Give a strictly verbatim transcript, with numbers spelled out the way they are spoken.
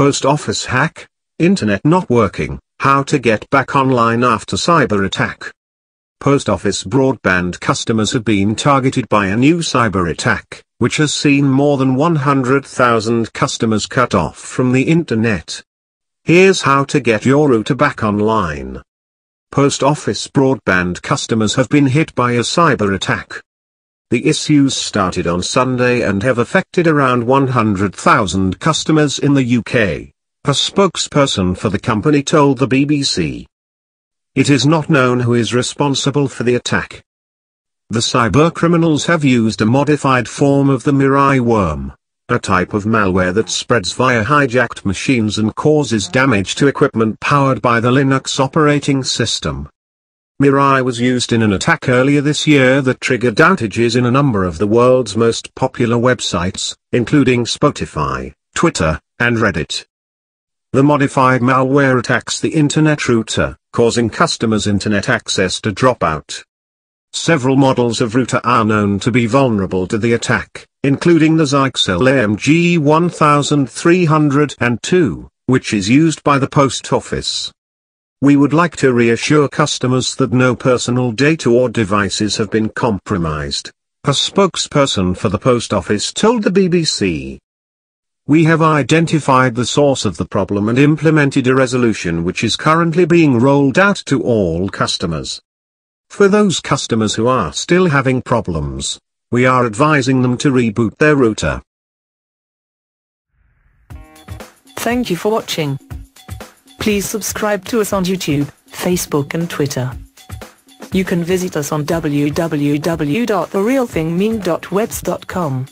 Post Office hack, internet not working, how to get back online after cyber attack. Post Office Broadband customers have been targeted by a new cyber attack, which has seen more than one hundred thousand customers cut off from the internet. Here's how to get your router back online. Post Office Broadband customers have been hit by a cyber attack. The issues started on Sunday and have affected around one hundred thousand customers in the U K, a spokesperson for the company told the B B C. It is not known who is responsible for the attack. The cybercriminals have used a modified form of the Mirai worm, a type of malware that spreads via hijacked machines and causes damage to equipment powered by the Linux operating system. Mirai was used in an attack earlier this year that triggered outages in a number of the world's most popular websites, including Spotify, Twitter, and Reddit. The modified malware attacks the internet router, causing customers' internet access to drop out. Several models of router are known to be vulnerable to the attack, including the Zyxel A M G one thousand three hundred two, which is used by the Post Office. We would like to reassure customers that no personal data or devices have been compromised, a spokesperson for the Post Office told the B B C. We have identified the source of the problem and implemented a resolution which is currently being rolled out to all customers. For those customers who are still having problems, we are advising them to reboot their router. Thank you for watching. Please subscribe to us on YouTube, Facebook and Twitter. You can visit us on w w w dot the real thing mean dot webs dot com.